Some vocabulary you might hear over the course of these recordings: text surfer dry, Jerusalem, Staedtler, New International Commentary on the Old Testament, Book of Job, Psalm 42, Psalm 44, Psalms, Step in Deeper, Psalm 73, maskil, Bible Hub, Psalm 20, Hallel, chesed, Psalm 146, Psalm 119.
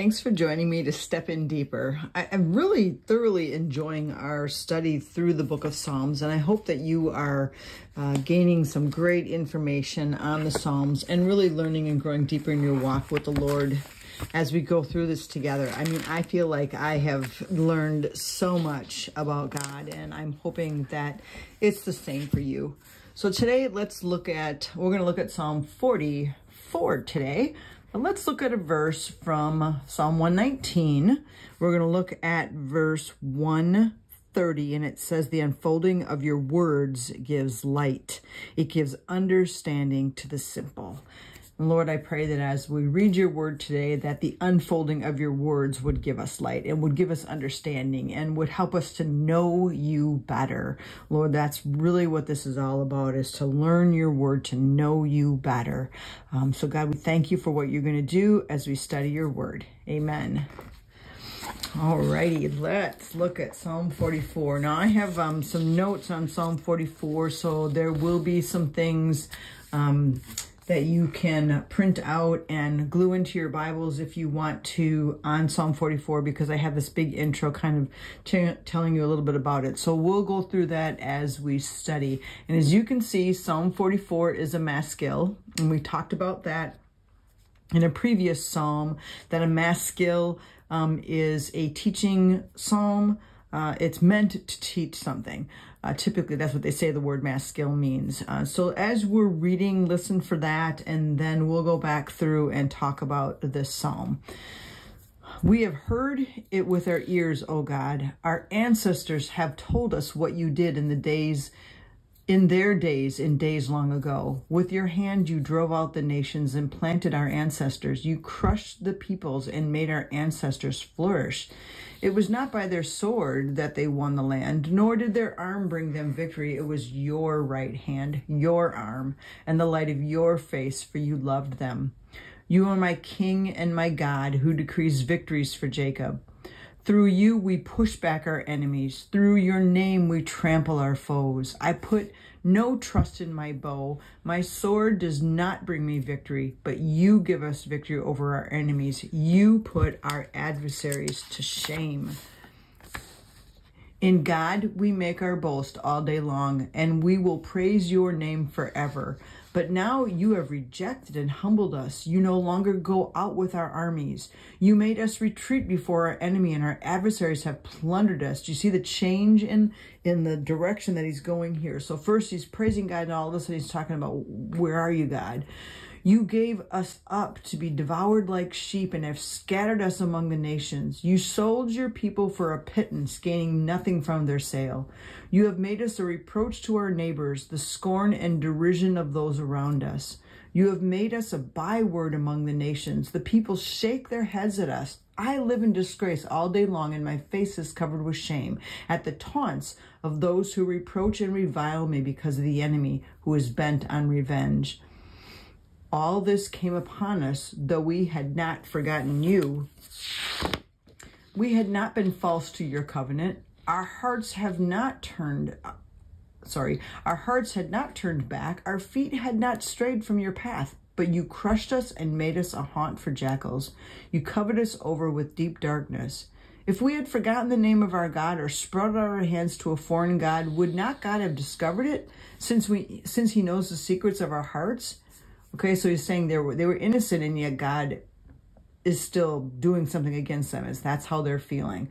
Thanks for joining me to step in deeper. I'm really thoroughly enjoying our study through the book of Psalms, and I hope that you are gaining some great information on the Psalms and really learning and growing deeper in your walk with the Lord as we go through this together. I mean, I feel like I have learned so much about God, and I'm hoping that it's the same for you. So today, we're going to look at Psalm 44 today. Let's look at a verse from Psalm 119. We're going to look at verse 130, and it says, "The unfolding of your words gives light. It gives understanding to the simple." And Lord, I pray that as we read your word today, that the unfolding of your words would give us light and would give us understanding and would help us to know you better. Lord, that's really what this is all about, is to learn your word, to know you better. So God, we thank you for what you're going to do as we study your word. Amen. Alrighty, let's look at Psalm 44. Now, I have some notes on Psalm 44, so there will be some things that you can print out and glue into your Bibles if you want to on Psalm 44, because I have this big intro kind of telling you a little bit about it. So we'll go through that as we study. And as you can see, Psalm 44 is a maskil, and we talked about that in a previous psalm, that a maskil is a teaching psalm. It's meant to teach something. Typically, that's what they say the word maskil means. So as we're reading, listen for that, and then we'll go back through and talk about this psalm. "We have heard it with our ears, O God. Our ancestors have told us what you did in their days long ago. With your hand you drove out the nations and planted our ancestors. You crushed the peoples and made our ancestors flourish. It was not by their sword that they won the land, nor did their arm bring them victory. It was your right hand, your arm, and the light of your face, for you loved them. You are my king and my God, who decrees victories for Jacob. Through you, we push back our enemies. Through your name, we trample our foes. I put no trust in my bow. My sword does not bring me victory, but you give us victory over our enemies. You put our adversaries to shame. In God, we make our boast all day long, and we will praise your name forever. But now you have rejected and humbled us. You no longer go out with our armies. You made us retreat before our enemy, and our adversaries have plundered us." Do you see the change in the direction that he's going here? So first he's praising God, and all of a sudden he's talking about, where are you, God? "You gave us up to be devoured like sheep and have scattered us among the nations. You sold your people for a pittance, gaining nothing from their sale. You have made us a reproach to our neighbors, the scorn and derision of those around us. You have made us a byword among the nations. The people shake their heads at us. I live in disgrace all day long, and my face is covered with shame at the taunts of those who reproach and revile me because of the enemy who is bent on revenge. All this came upon us, though we had not forgotten you. We had not been false to your covenant. Our hearts had not turned back. Our feet had not strayed from your path, but you crushed us and made us a haunt for jackals. You covered us over with deep darkness. If we had forgotten the name of our God or spread out our hands to a foreign God, would not God have discovered it, since he knows the secrets of our hearts?" Okay, so he's saying they were innocent, and yet God is still doing something against them. That's how they're feeling.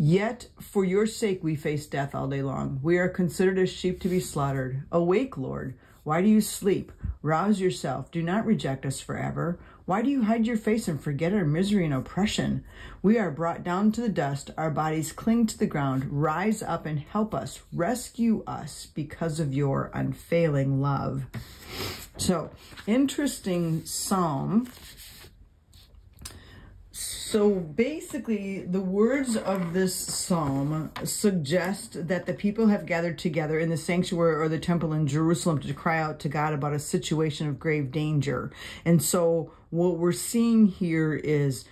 "Yet for your sake we face death all day long. We are considered as sheep to be slaughtered. Awake, Lord. Why do you sleep? Rouse yourself. Do not reject us forever. Why do you hide your face and forget our misery and oppression? We are brought down to the dust. Our bodies cling to the ground. Rise up and help us. Rescue us because of your unfailing love." So, interesting psalm. So basically, the words of this psalm suggest that the people have gathered together in the sanctuary or the temple in Jerusalem to cry out to God about a situation of grave danger. And so what we're seeing here is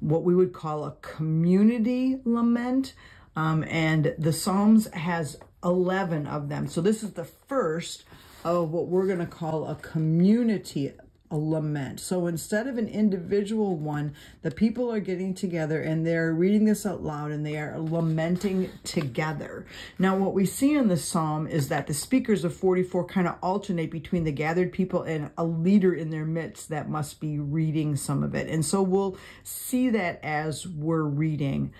what we would call a community lament. And the Psalms has 11 of them. So this is the first of what we're going to call a community a lament. So instead of an individual one, the people are getting together and they're reading this out loud and they are lamenting together. Now, what we see in this psalm is that the speakers of 44 kind of alternate between the gathered people and a leader in their midst that must be reading some of it. And so we'll see that as we're reading.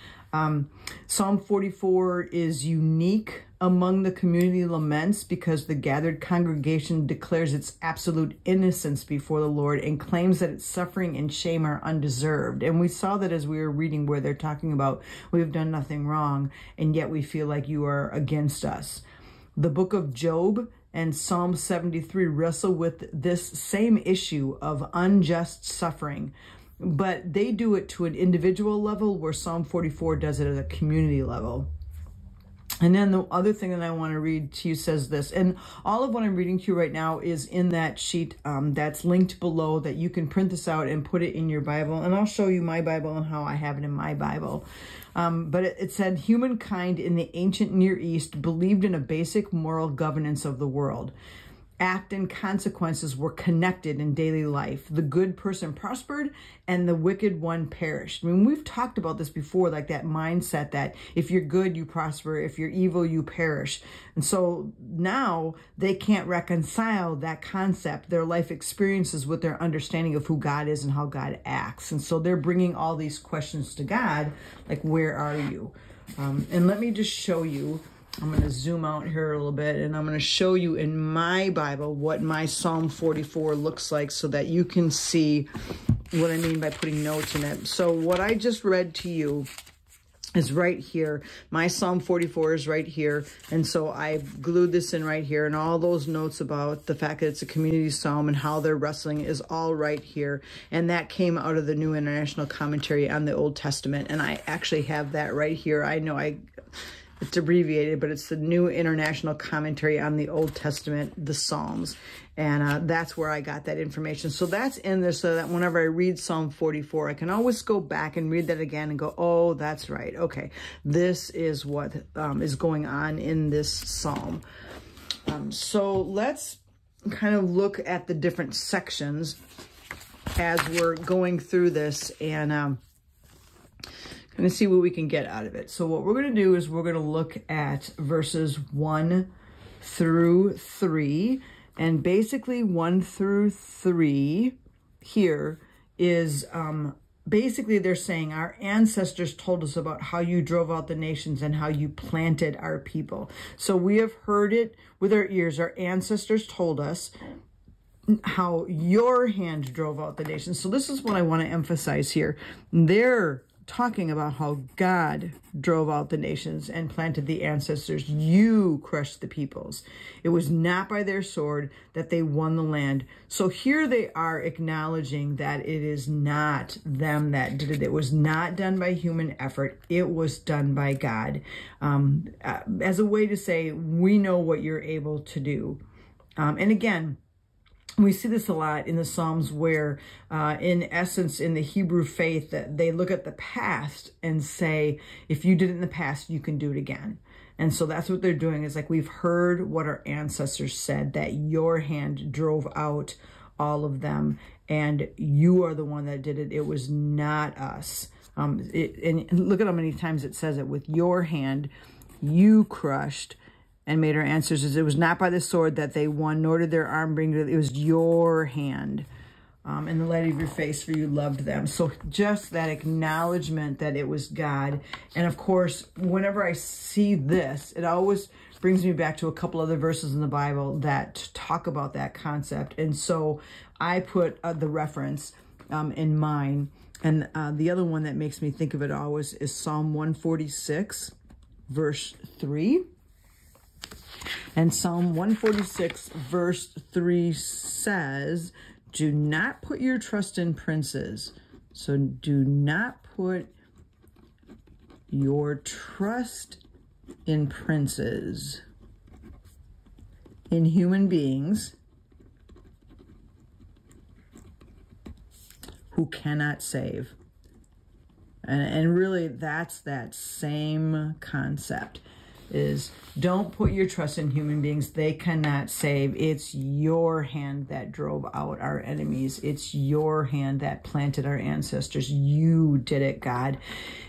Psalm 44 is unique among the community laments because the gathered congregation declares its absolute innocence before the Lord and claims that its suffering and shame are undeserved. And we saw that as we were reading where they're talking about, we have done nothing wrong, and yet we feel like you are against us. The Book of Job and Psalm 73 wrestle with this same issue of unjust suffering, but they do it to an individual level where Psalm 44 does it at a community level. And then the other thing that I want to read to you says this, and all of what I'm reading to you right now is in that sheet that's linked below that you can print this out and put it in your Bible. And I'll show you my Bible and how I have it in my Bible. But it said, humankind in the ancient Near East believed in a basic moral governance of the world. Act and consequences were connected in daily life. The good person prospered and the wicked one perished. I mean, we've talked about this before, like that mindset that if you're good, you prosper. If you're evil, you perish. And so now they can't reconcile that concept, their life experiences, with their understanding of who God is and how God acts. And so they're bringing all these questions to God, like, where are you? And let me just show you. I'm going to zoom out here a little bit, and I'm going to show you in my Bible what my Psalm 44 looks like so that you can see what I mean by putting notes in it. So what I just read to you is right here. My Psalm 44 is right here. And so I've glued this in right here, and all those notes about the fact that it's a community psalm and how they're wrestling is all right here. And that came out of the New International Commentary on the Old Testament. And I actually have that right here. I know it's abbreviated, but it's the New International Commentary on the Old Testament, the Psalms. And that's where I got that information. So that's in there so that whenever I read Psalm 44, I can always go back and read that again and go, oh, that's right. Okay, this is what is going on in this psalm. So let's kind of look at the different sections as we're going through this and and see what we can get out of it. So what we're going to do is we're going to look at verses 1 through 3. And basically 1 through 3 here is basically they're saying our ancestors told us about how you drove out the nations and how you planted our people. So we have heard it with our ears. Our ancestors told us how your hand drove out the nations. So this is what I want to emphasize here. They're talking about how God drove out the nations and planted the ancestors. You crushed the peoples. It was not by their sword that they won the land. So here they are acknowledging that it is not them that did it. It was not done by human effort. It was done by God. As a way to say, we know what you're able to do. And again, we see this a lot in the Psalms where, in essence, in the Hebrew faith, that they look at the past and say, if you did it in the past, you can do it again. And so that's what they're doing. It's like, we've heard what our ancestors said, that your hand drove out all of them, and you are the one that did it. It was not us. And look at how many times it says it. With your hand, you crushed and made our ancestors. It was not by the sword that they won, nor did their arm bring to them. It was your hand, and the light of your face, for you loved them. So just that acknowledgement that it was God. And of course, whenever I see this, it always brings me back to a couple other verses in the Bible that talk about that concept. And so I put the reference in mine. And the other one that makes me think of it always is Psalm 146, verse 3. And Psalm 146 verse 3 says, do not put your trust in princes. So do not put your trust in princes, in human beings who cannot save. And really that's that same concept. is don't put your trust in human beings. They cannot save. It's your hand that drove out our enemies. It's your hand that planted our ancestors. You did it, God.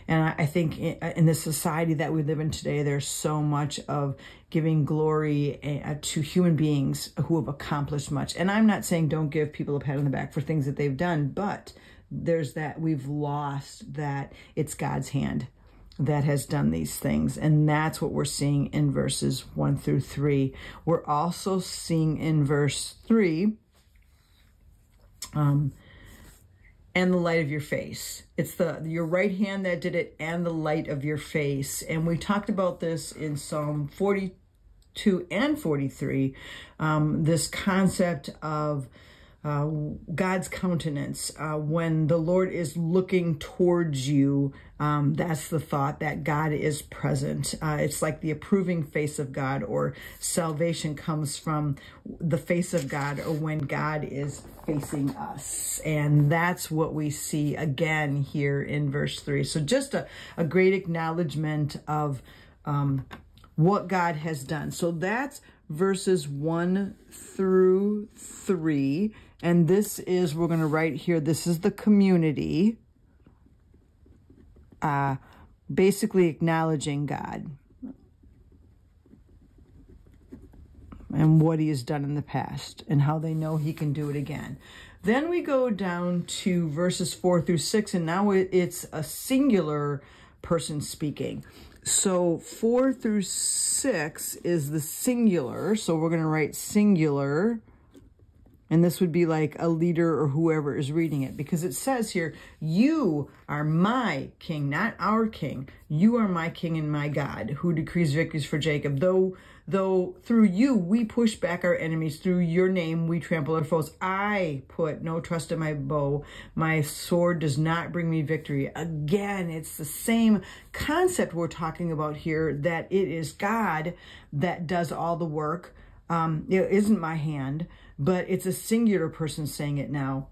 And I think in the society that we live in today, there's so much of giving glory to human beings who have accomplished much. And I'm not saying don't give people a pat on the back for things that they've done, but there's that we've lost that it's God's hand that has done these things. And that's what we're seeing in verses 1 through 3. We're also seeing in verse 3, and the light of your face. It's your right hand that did it and the light of your face. And we talked about this in Psalm 42 and 43, this concept of God's countenance. When the Lord is looking towards you, that's the thought that God is present. It's like the approving face of God, or salvation comes from the face of God, or when God is facing us. And that's what we see again here in verse 3. So just a great acknowledgement of what God has done. So that's verses 1 through 3. And this is, we're going to write here, this is the community basically acknowledging God and what he has done in the past and how they know he can do it again. Then we go down to verses 4 through 6, and now it's a singular person speaking. So 4 through 6 is the singular. So we're going to write singular. And this would be like a leader or whoever is reading it, because it says here, you are my king, not our king. You are my king and my God, who decrees victories for Jacob. Though through you, we push back our enemies. Through your name, we trample our foes. I put no trust in my bow. My sword does not bring me victory. Again, it's the same concept we're talking about here, that it is God that does all the work. It isn't my hand, but it's a singular person saying it now.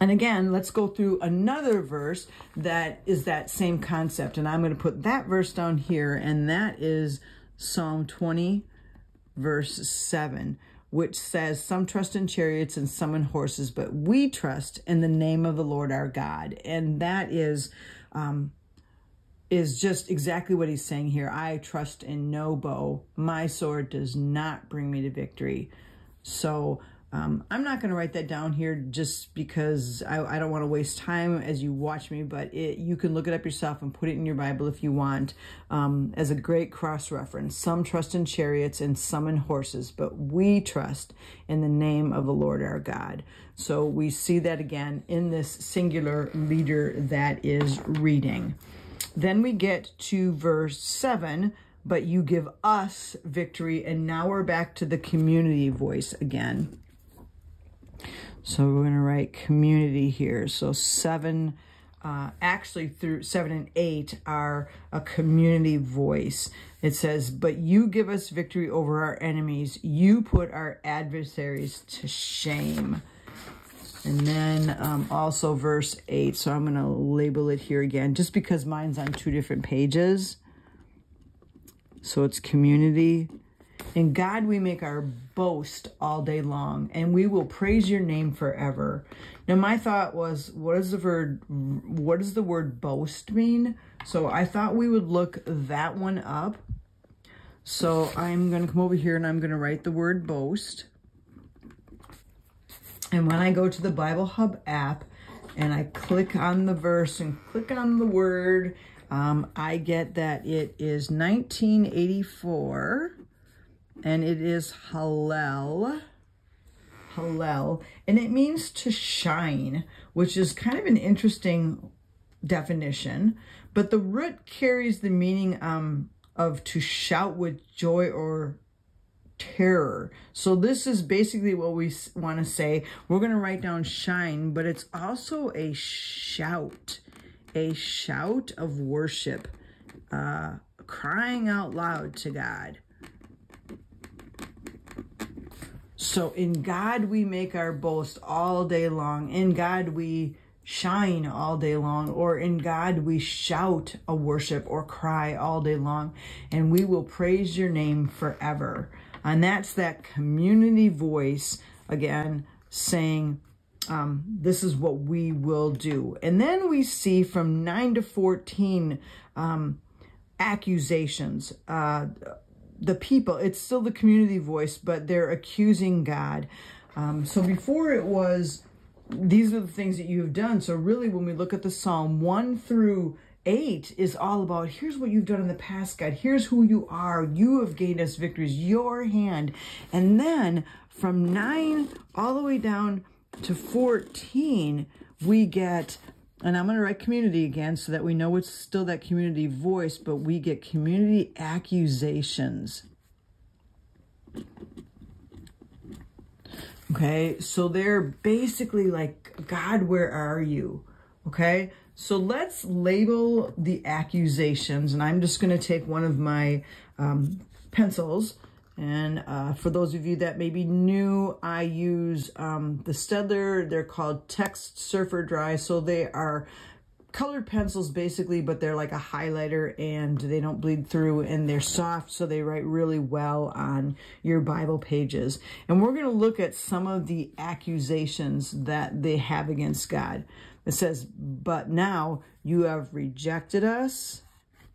And again, let's go through another verse that is that same concept. And I'm going to put that verse down here, and that is Psalm 20, verse 7, which says, some trust in chariots and some in horses, but we trust in the name of the Lord our God. And that is just exactly what he's saying here. I trust in no bow. My sword does not bring me to victory. So I'm not going to write that down here just because I don't want to waste time as you watch me, but you can look it up yourself and put it in your Bible if you want, as a great cross-reference. Some trust in chariots and some in horses, but we trust in the name of the Lord our God. So we see that again in this singular leader that is reading. Then we get to verse 7, but you give us victory. And now we're back to the community voice again. So we're going to write community here. So 7, actually through 7 and 8 are a community voice. It says, but you give us victory over our enemies. You put our adversaries to shame. And then also verse 8. So I'm going to label it here again, just because mine's on 2 different pages. So it's community. In God we make our boast all day long, and we will praise your name forever. Now my thought was, what does the word boast mean? So I thought we would look that one up. So I'm going to come over here and I'm going to write the word boast. And when I go to the Bible Hub app and I click on the verse and click on the word, I get that it is 1984, and it is Hallel. Hallel, and it means to shine, which is kind of an interesting definition, but the root carries the meaning of to shout with joy or terror. So this is basically what we want to say. We're going to write down shine, but it's also a shout of worship, crying out loud to God. So in God we make our boast all day long. In God we shine all day long, or in God we shout a worship or cry all day long, and we will praise your name forever. And that's that community voice again saying, this is what we will do. And then we see from 9 to 14 accusations. The people, it's still the community voice, but they're accusing God. So before it was, these are the things that you've done. So really when we look at the Psalm 1 through 8 is all about, here's what you've done in the past, God. Here's who you are. You have gained us victories, your hand. And then from 9 all the way down to 14, we get, and I'm going to write community again so that we know it's still that community voice, but we get community accusations. Okay, so they're basically like, God, where are you? Okay, so let's label the accusations. And I'm just going to take one of my pencils. And for those of you that may be new, I use the Staedtler. They're called text surfer dry. So they are colored pencils basically, but they're like a highlighter and they don't bleed through, and they're soft, so they write really well on your Bible pages. And we're going to look at some of the accusations that they have against God. It says, but now you have rejected us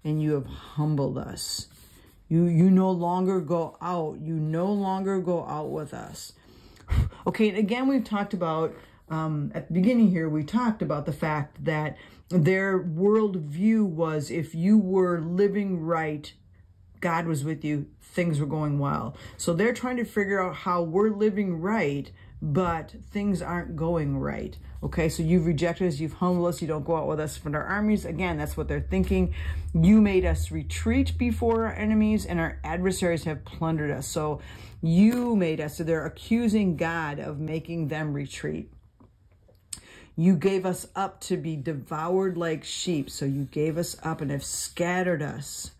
and you have humbled us. You no longer go out. You no longer go out with us. Okay, and again, we've talked about, at the beginning here, we talked about the fact that their worldview was, if you were living right, God was with you, things were going well. So they're trying to figure out how we're living right, but things aren't going right. Okay, so you've rejected us, you've humbled us, you don't go out with us from our armies. Again, that's what they're thinking. You made us retreat before our enemies, and our adversaries have plundered us. So you made us, so they're accusing God of making them retreat. You gave us up to be devoured like sheep. So you gave us up and have scattered us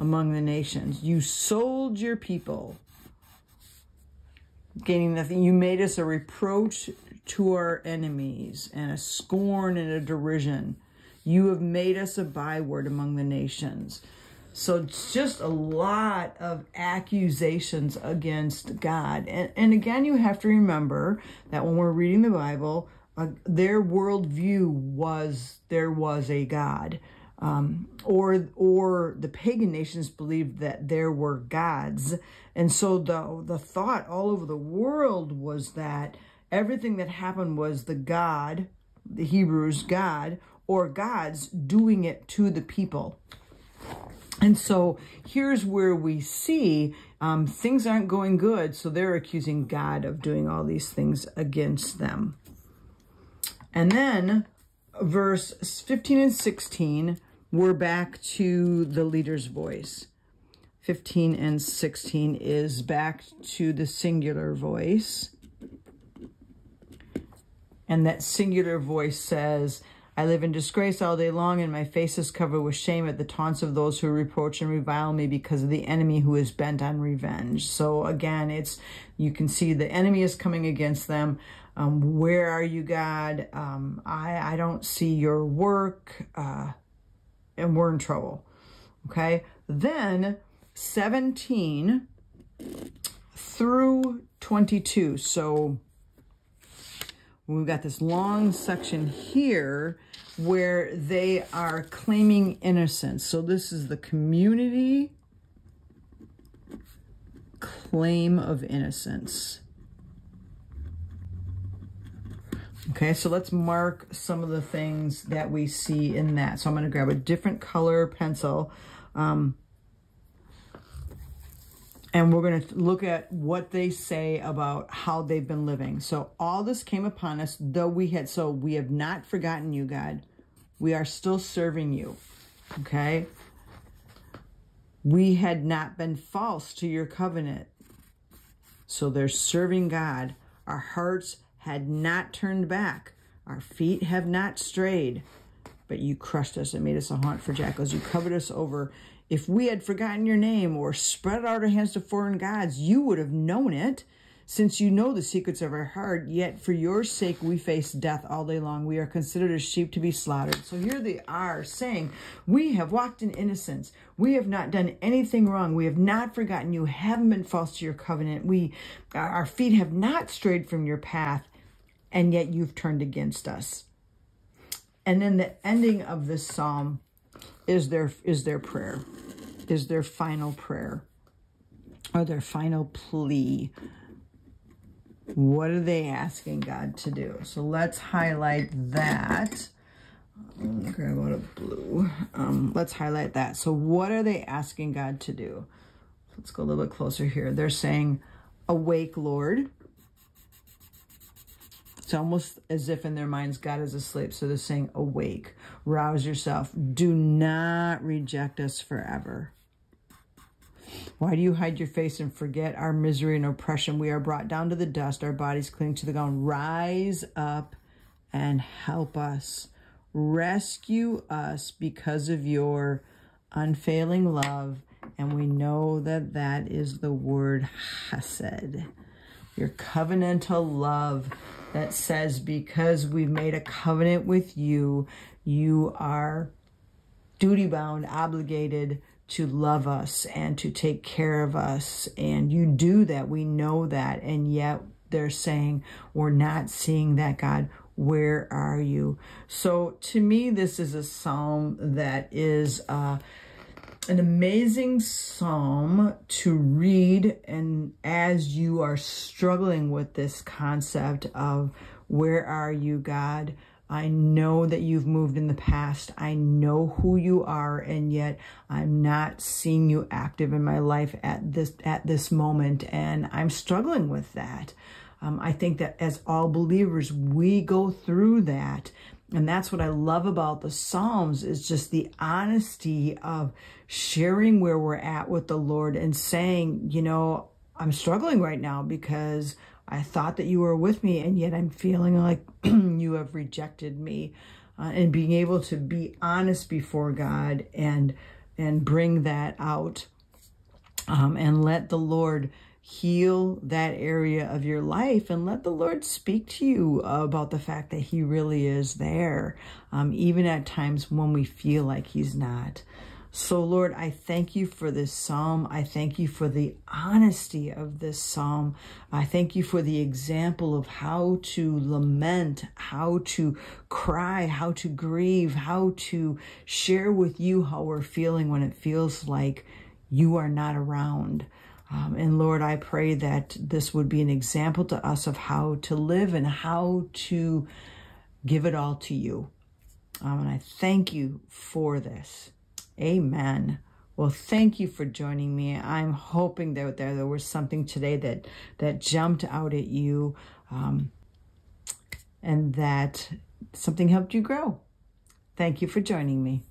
among the nations. You sold your people, gaining nothing. You made us a reproach to our enemies, and a scorn and a derision. You have made us a byword among the nations. So it's just a lot of accusations against God. And again, you have to remember that when we're reading the Bible, their worldview was there was a God. Or the pagan nations believed that there were gods. And so the thought all over the world was that everything that happened was the God, the Hebrews' God, or gods doing it to the people. And so here's where we see things aren't going good, so they're accusing God of doing all these things against them. And then verse 15 and 16, we're back to the leader's voice. 15 and 16 is back to the singular voice. And that singular voice says, I live in disgrace all day long, and my face is covered with shame at the taunts of those who reproach and revile me because of the enemy who is bent on revenge. So again, it's, you can see the enemy is coming against them. Where are you, God? I don't see your work, and we're in trouble. Okay. Then 17 through 22. So we've got this long section here where they are claiming innocence. So this is the community claim of innocence. Okay, so let's mark some of the things that we see in that. So I'm going to grab a different color pencil. And we're going to look at what they say about how they've been living. So all this came upon us, though we had, so we have not forgotten you, God. We are still serving you. Okay. We had not been false to your covenant. So they're serving God. Our hearts had not turned back. Our feet have not strayed, but you crushed us and made us a haunt for jackals. You covered us over. If we had forgotten your name or spread out our hands to foreign gods, you would have known it. Since you know the secrets of our heart, yet for your sake we face death all day long. We are considered as sheep to be slaughtered. So here they are saying, we have walked in innocence. We have not done anything wrong. We have not forgotten you, haven't been false to your covenant. Our feet have not strayed from your path, and yet you've turned against us. And then the ending of this psalm is their prayer, is their final prayer, or their final plea. What are they asking God to do? So let's highlight that. I'm gonna grab out of blue. Let's highlight that. So what are they asking God to do? Let's go a little bit closer here. They're saying, awake, Lord. It's almost as if in their minds, God is asleep. So they're saying, awake, rouse yourself. Do not reject us forever. Why do you hide your face and forget our misery and oppression? We are brought down to the dust. Our bodies cling to the ground. Rise up and help us. Rescue us because of your unfailing love. And we know that that is the word chesed, your covenantal love that says, because we've made a covenant with you, you are duty-bound, obligated to love us and to take care of us. And you do that. We know that. And yet they're saying, we're not seeing that, God. Where are you? So to me, this is a psalm that is an amazing psalm to read, and as you are struggling with this concept of, where are you, God? I know that you've moved in the past. I know who you are, and yet I'm not seeing you active in my life at this moment, and I'm struggling with that. I think that as all believers, we go through that. And that's what I love about the Psalms, is just the honesty of sharing where we're at with the Lord and saying, you know, I'm struggling right now because I thought that you were with me, and yet I'm feeling like you have rejected me. And being able to be honest before God and bring that out, and let the Lord heal that area of your life, and let the Lord speak to you about the fact that he really is there, even at times when we feel like he's not. So Lord, I thank you for this psalm. I thank you for the honesty of this psalm. I thank you for the example of how to lament, how to cry, how to grieve, how to share with you how we're feeling when it feels like you are not around. And Lord, I pray that this would be an example to us of how to live and how to give it all to you. And I thank you for this. Amen. Well, thank you for joining me. I'm hoping that there was something today that jumped out at you, and that something helped you grow. Thank you for joining me.